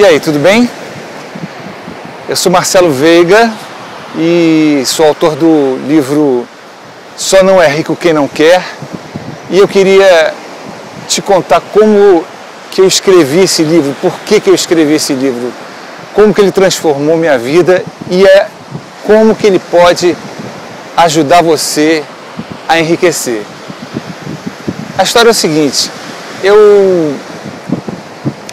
E aí, tudo bem? Eu sou Marcelo Veiga e sou autor do livro Só Não É Rico Quem Não Quer, e eu queria te contar como que eu escrevi esse livro, por que que eu escrevi esse livro, como que ele transformou minha vida e como que ele pode ajudar você a enriquecer. A história é o seguinte: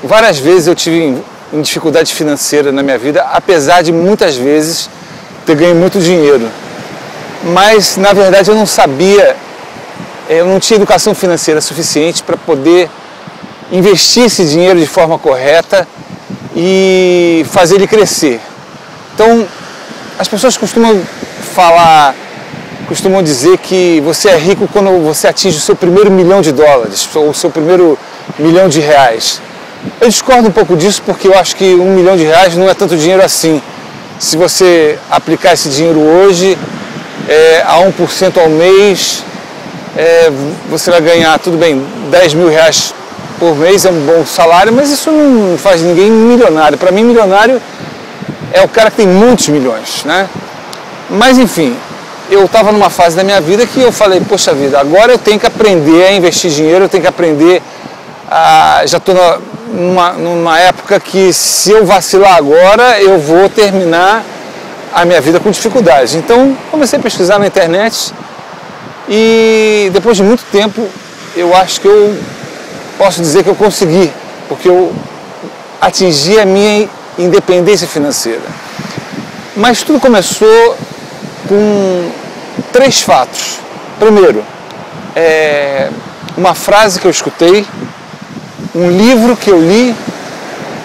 várias vezes eu tive em dificuldade financeira na minha vida, apesar de muitas vezes ter ganho muito dinheiro. Mas, na verdade, eu não sabia, eu não tinha educação financeira suficiente para poder investir esse dinheiro de forma correta e fazer ele crescer. Então, as pessoas costumam dizer que você é rico quando você atinge o seu primeiro US$ 1.000.000 ou o seu primeiro R$ 1.000.000. Eu discordo um pouco disso, porque eu acho que R$ 1.000.000 não é tanto dinheiro assim. Se você aplicar esse dinheiro hoje, a 1% ao mês, você vai ganhar, tudo bem, R$ 10.000 por mês, é um bom salário, mas isso não faz ninguém milionário. Para mim, milionário é o cara que tem muitos milhões, né? Mas, enfim, eu estava numa fase da minha vida que eu falei, poxa vida, agora eu tenho que aprender a investir dinheiro, eu tenho que aprender a... Já estou numa época que, se eu vacilar agora, eu vou terminar a minha vida com dificuldades. Então, comecei a pesquisar na internet e, depois de muito tempo, eu acho que eu posso dizer que eu consegui, porque eu atingi a minha independência financeira. Mas tudo começou com 3 fatos. Primeiro, uma frase que eu escutei, um livro que eu li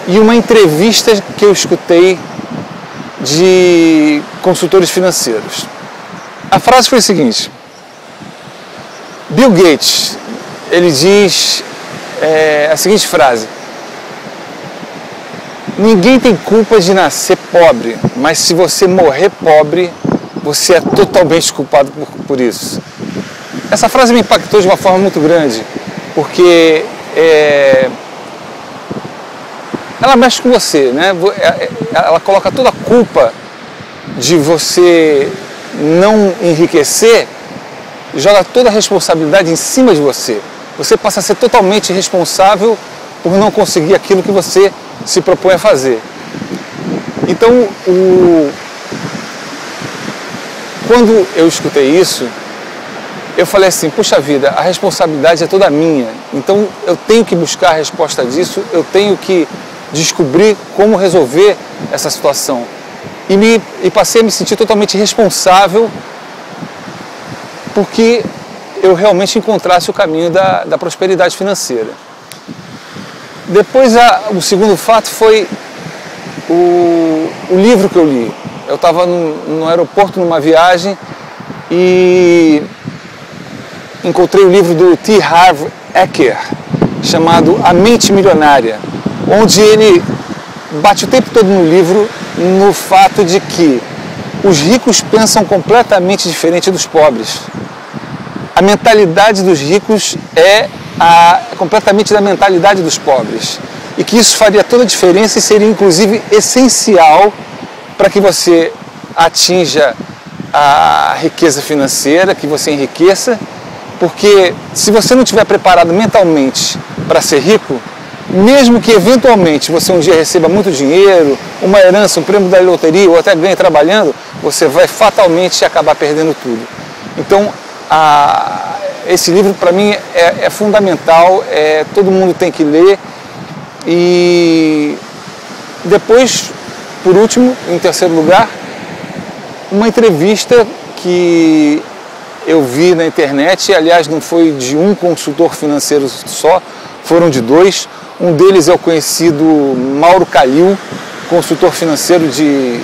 e uma entrevista que eu escutei de consultores financeiros. A frase foi a seguinte: Bill Gates, ele diz a seguinte frase: ninguém tem culpa de nascer pobre, mas se você morrer pobre, você é totalmente culpado por isso. Essa frase me impactou de uma forma muito grande, porque ela mexe com você, né? Ela coloca toda a culpa de você não enriquecer, joga toda a responsabilidade em cima de você. Você passa a ser totalmente responsável por não conseguir aquilo que você se propõe a fazer. Então, quando eu escutei isso, eu falei assim, puxa vida, a responsabilidade é toda minha, então eu tenho que buscar a resposta disso, eu tenho que descobrir como resolver essa situação. E passei a me sentir totalmente responsável porque eu realmente encontrasse o caminho da prosperidade financeira. Depois, o segundo fato foi o livro que eu li. Eu estava no aeroporto, numa viagem, e encontrei o livro do T. Harv Eker, chamado A Mente Milionária, onde ele bate o tempo todo no livro no fato de que os ricos pensam completamente diferente dos pobres. A mentalidade dos ricos é completamente da mentalidade dos pobres, e que isso faria toda a diferença e seria inclusive essencial para que você atinja a riqueza financeira, que você enriqueça, porque se você não estiver preparado mentalmente para ser rico, mesmo que eventualmente você um dia receba muito dinheiro, uma herança, um prêmio da loteria ou até ganhe trabalhando, você vai fatalmente acabar perdendo tudo. Então, esse livro para mim é fundamental, todo mundo tem que ler. E depois, por último, em terceiro lugar, uma entrevista que eu vi na internet, e, aliás, não foi de um consultor financeiro só, foram de 2. Um deles é o conhecido Mauro Calil, consultor financeiro de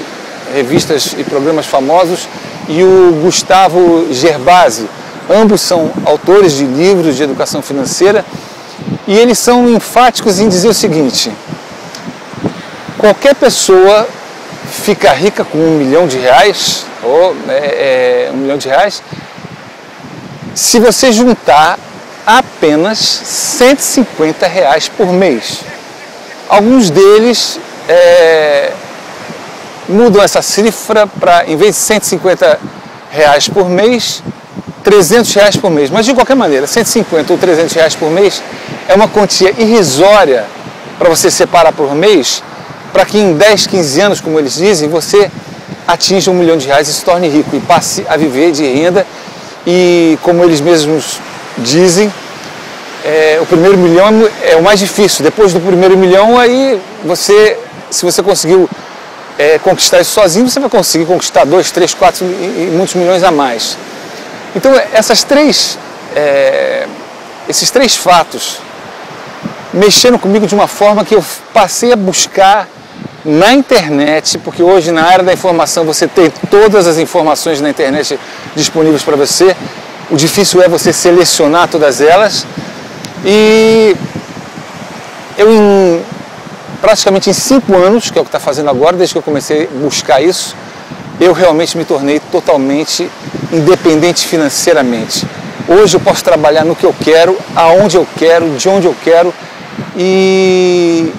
revistas e programas famosos, e o Gustavo Gerbasi. Ambos são autores de livros de educação financeira, e eles são enfáticos em dizer o seguinte: qualquer pessoa fica rica com R$ 1.000.000, ou R$ 1.000.000, se você juntar apenas R$ 150 por mês. Alguns deles mudam essa cifra para, em vez de R$150 por mês, R$300 por mês. Mas, de qualquer maneira, R$150 ou R$300 por mês é uma quantia irrisória para você separar por mês, para que em 10, 15 anos, como eles dizem, você atinja R$1 milhão e se torne rico e passe a viver de renda. E, como eles mesmos dizem, o primeiro milhão é o mais difícil. Depois do primeiro milhão, aí você, se você conseguiu conquistar isso sozinho, você vai conseguir conquistar 2, 3, 4 e muitos milhões a mais. Então, esses três fatos mexeram comigo de uma forma que eu passei a buscar na internet, porque hoje na área da informação você tem todas as informações na internet disponíveis para você. O difícil é você selecionar todas elas. E eu, praticamente em 5 anos, que é o que está fazendo agora, desde que eu comecei a buscar isso, eu realmente me tornei totalmente independente financeiramente. Hoje eu posso trabalhar no que eu quero, aonde eu quero, de onde eu quero, e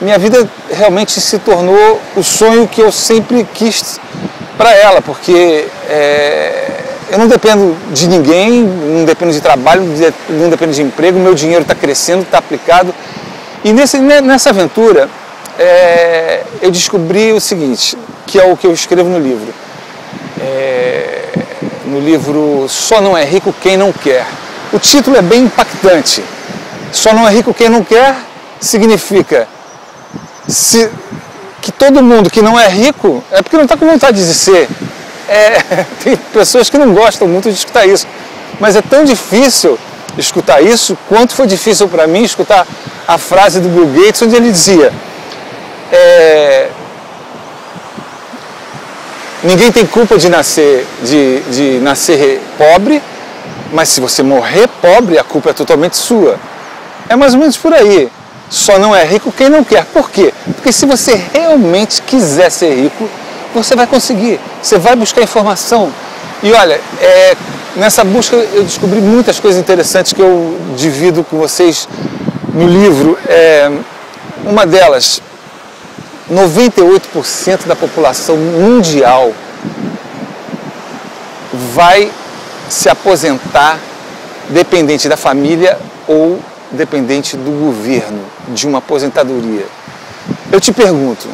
minha vida realmente se tornou o sonho que eu sempre quis para ela, porque eu não dependo de ninguém, não dependo de trabalho, não dependo de emprego, meu dinheiro está crescendo, está aplicado. E nessa aventura, eu descobri o seguinte, que é o que eu escrevo no livro. No livro Só Não É Rico Quem Não Quer. O título é bem impactante. Só não é rico quem não quer significa que todo mundo que não é rico é porque não está com vontade de ser. Tem pessoas que não gostam muito de escutar isso, mas é tão difícil escutar isso quanto foi difícil para mim escutar a frase do Bill Gates, onde ele dizia: ninguém tem culpa de nascer pobre, mas se você morrer pobre, a culpa é totalmente sua. É mais ou menos por aí. Só não é rico quem não quer. Por quê? Porque se você realmente quiser ser rico, você vai conseguir. Você vai buscar informação. E olha, nessa busca eu descobri muitas coisas interessantes que eu divido com vocês no livro. Uma delas, 98% da população mundial vai se aposentar dependente da família ou dependente do governo, de uma aposentadoria. Eu te pergunto,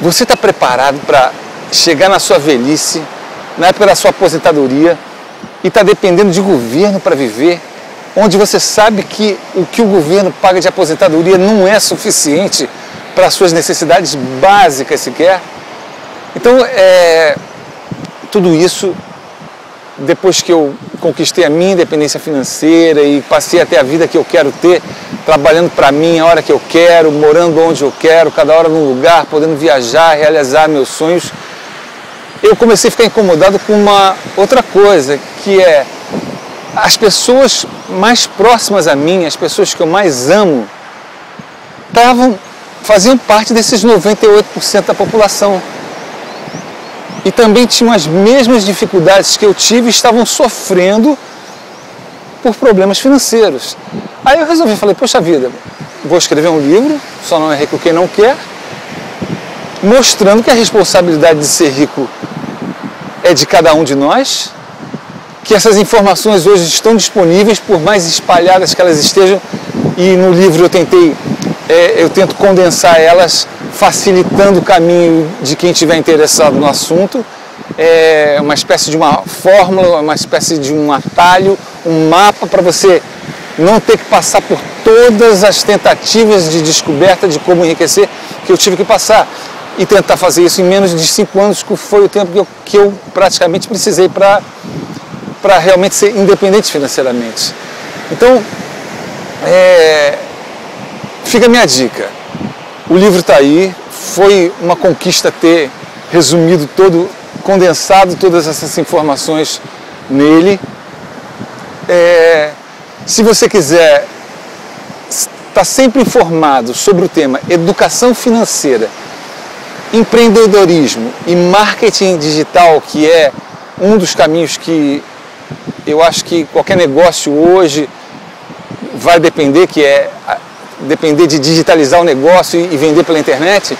você está preparado para chegar na sua velhice, na época da sua aposentadoria, e está dependendo de governo para viver, onde você sabe que o governo paga de aposentadoria não é suficiente para suas necessidades básicas sequer? Então, tudo isso, depois que eu conquistei a minha independência financeira e passei até a vida que eu quero ter, trabalhando para mim a hora que eu quero, morando onde eu quero, cada hora num lugar, podendo viajar, realizar meus sonhos, eu comecei a ficar incomodado com uma outra coisa, que é as pessoas mais próximas a mim, as pessoas que eu mais amo, faziam parte desses 98% da população. E também tinham as mesmas dificuldades que eu tive e estavam sofrendo por problemas financeiros. Aí eu resolvi, falei, poxa vida, vou escrever um livro, Só Não É Rico Quem Não Quer, mostrando que a responsabilidade de ser rico é de cada um de nós, que essas informações hoje estão disponíveis, por mais espalhadas que elas estejam, e no livro eu tento condensar elas, facilitando o caminho de quem estiver interessado no assunto. É uma espécie de uma fórmula, uma espécie de um atalho, um mapa para você não ter que passar por todas as tentativas de descoberta de como enriquecer que eu tive que passar, e tentar fazer isso em menos de 5 anos, que foi o tempo que eu praticamente precisei para realmente ser independente financeiramente. Então, fica a minha dica. O livro está aí, foi uma conquista ter resumido condensado todas essas informações nele. Se você quiser estar sempre informado sobre o tema educação financeira, empreendedorismo e marketing digital, que é um dos caminhos que eu acho que qualquer negócio hoje vai depender, que é depender de digitalizar o negócio e vender pela internet,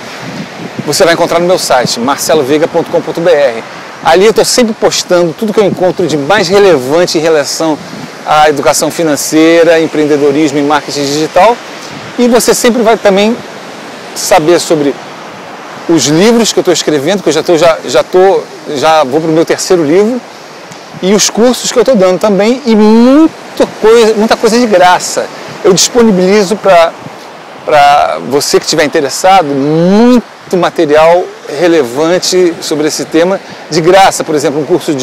você vai encontrar no meu site, marceloveiga.com.br. Ali eu estou sempre postando tudo que eu encontro de mais relevante em relação à educação financeira, empreendedorismo e marketing digital. E você sempre vai também saber sobre os livros que eu estou escrevendo, que eu já vou para o meu 3º livro, e os cursos que eu estou dando também, e muita coisa de graça. Eu disponibilizo para você que estiver interessado muito material relevante sobre esse tema de graça. Por exemplo, um curso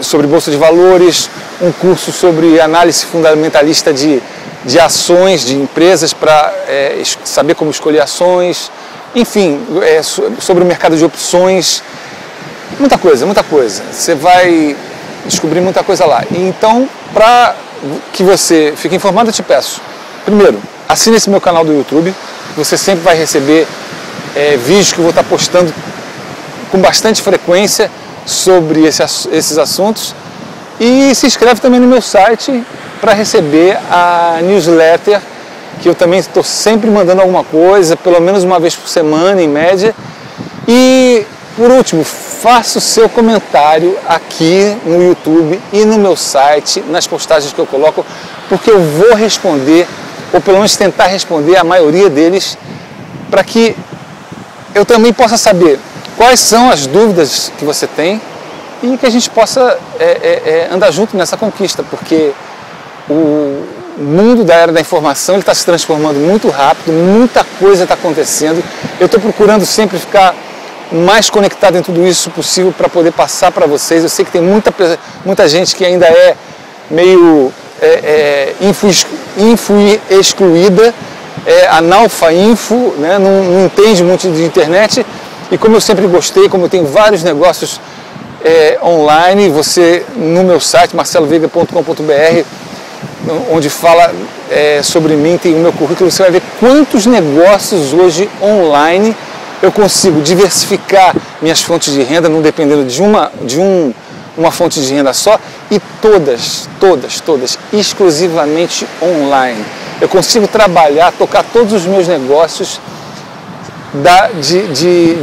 sobre Bolsa de Valores, um curso sobre análise fundamentalista de ações, de empresas, para saber como escolher ações, enfim, sobre o mercado de opções, muita coisa. Você vai descobrir muita coisa lá. Então, para que você fique informado, eu te peço, primeiro, assine esse meu canal do YouTube, você sempre vai receber vídeos que eu vou estar postando com bastante frequência sobre esses assuntos, e se inscreve também no meu site para receber a newsletter, que eu também estou sempre mandando alguma coisa, pelo menos uma vez por semana, em média. E, por último, faça o seu comentário aqui no YouTube e no meu site, nas postagens que eu coloco, porque eu vou responder, ou pelo menos tentar responder a maioria deles, para que eu também possa saber quais são as dúvidas que você tem e que a gente possa andar junto nessa conquista, porque o mundo da era da informação está se transformando muito rápido, muita coisa está acontecendo. Eu estou procurando sempre ficar mais conectado em tudo isso possível para poder passar para vocês. Eu sei que tem muita gente que ainda é meio info excluída, analfa-info, né? não entende muito de internet. E como eu sempre gostei, como eu tenho vários negócios online, você no meu site, marceloveiga.com.br, onde fala sobre mim, tem o meu currículo, você vai ver quantos negócios hoje online eu consigo diversificar minhas fontes de renda, não dependendo de uma fonte de renda só, e todas, exclusivamente online. Eu consigo trabalhar, tocar todos os meus negócios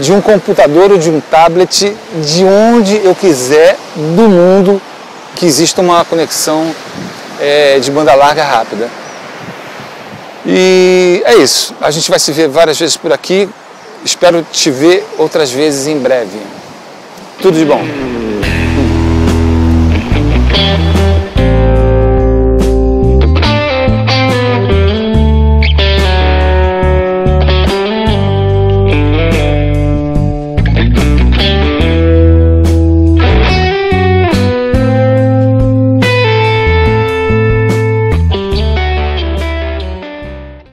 de um computador ou de um tablet, de onde eu quiser, do mundo, que exista uma conexão de banda larga rápida. E é isso. A gente vai se ver várias vezes por aqui. Espero te ver outras vezes em breve. Tudo de bom.